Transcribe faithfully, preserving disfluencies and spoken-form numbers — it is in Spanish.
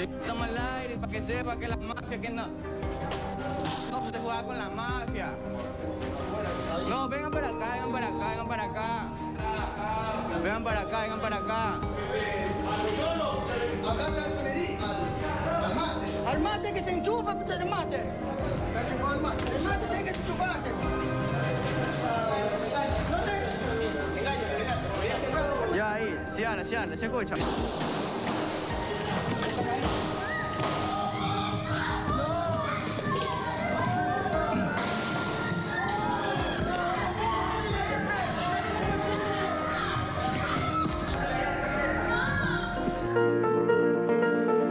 Estamos al aire para que sepa que la mafia, que no. No se juega con la mafia. No, vengan para acá, vengan para acá, vengan para acá. Vengan para acá, vengan para acá. Al mate. Al mate que se enchufa, puto de mate. Está enchufado el mate. El mate tiene que enchufarse. Ya ahí, se habla, se habla, se escucha.